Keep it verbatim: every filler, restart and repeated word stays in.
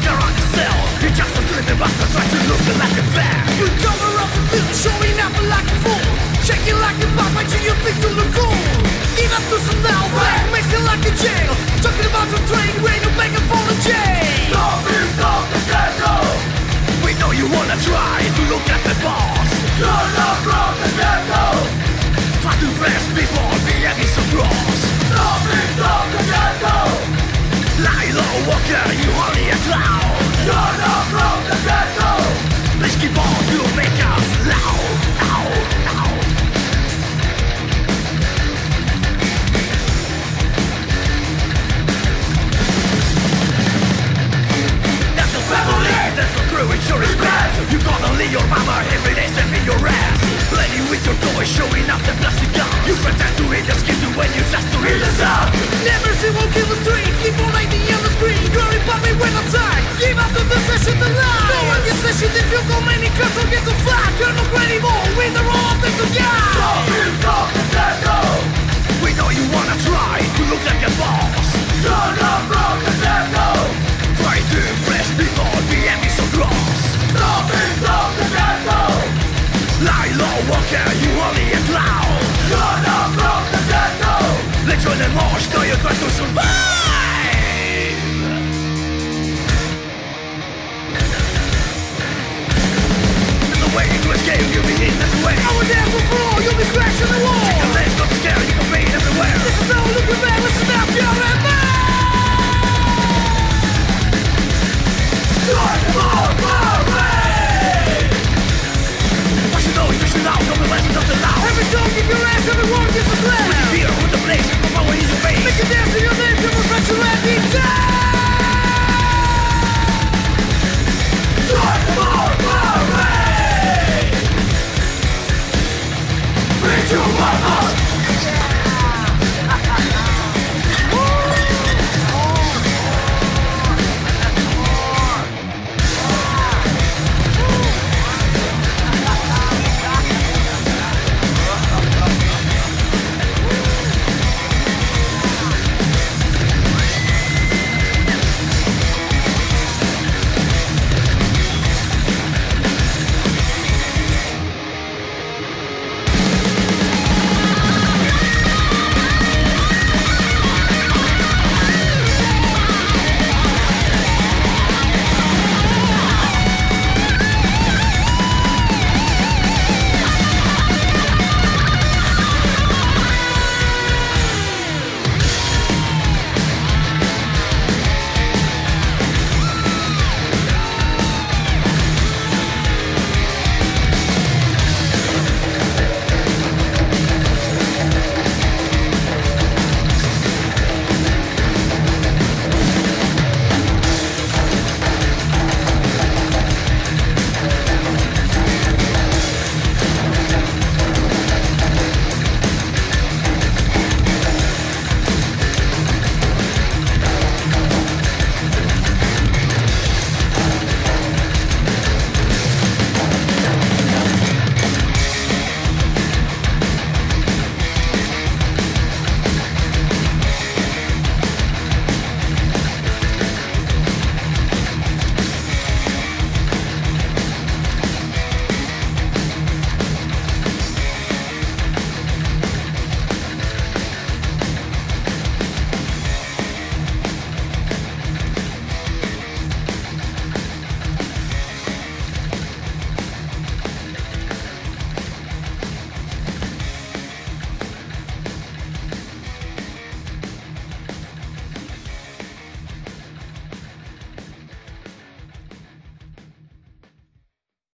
doctor on the cell. You're just a slimming buster, try to look like a fan. You cover up the business, showing up like a fool. Shaking like a pop, making you think you look cool. Even through some malware, mixing like a jail. Talking about the train, way to make it for the jail. Stop it, stop the shadow. We know you wanna try to look at the boss. You're not from the shadow. Try to rest before being so gross. Stop it, stop the shadow. Lie low, walker, you only a clown. You're not from the ghetto. Please keep on, you make us loud. Ow, ow. There's no family, there's no crew, it's your respect. You gotta leave your mama every day, saving your ass. Playing with your toys, showing up the plastic gun. You pretend to eat the skin to when you just to eat the sun. Never see one kill the street. Keep on lighting on the screen. Glory by me when I'm tired. Give up the decision tonight. No one gets this shit if you go many cars don't get to fly. You're not ready more. We're the wrong thing to get. Stop you, stop the ghetto. We know you wanna try to look like a boss. You're not from the ghetto. Try to impress before the enemy so gross. Stop you, stop the ghetto. Lie low, walker, you only a clown. You're not from the ghetto. Literally, more, no, you try to survive.